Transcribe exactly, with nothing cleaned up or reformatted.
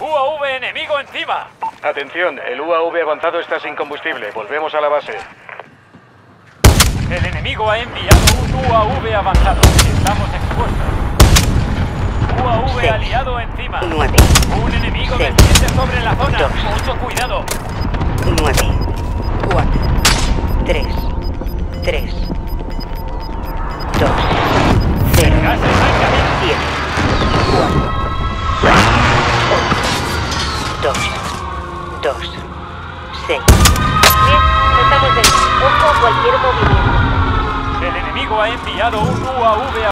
U A V enemigo encima. Atención, el U A V avanzado está sin combustible. Volvemos a la base. El enemigo ha enviado un U A V avanzado. Estamos expuestos. U A V seis, aliado encima. nueve, un enemigo seis, desciende sobre la zona. dos, mucho cuidado. nueve, cuatro, tres, tres, dos, cero, siete, cuatro, ocho, dos, dos, seis. Bien, estamos en ojo a cualquier movimiento. El enemigo ha enviado un U A V a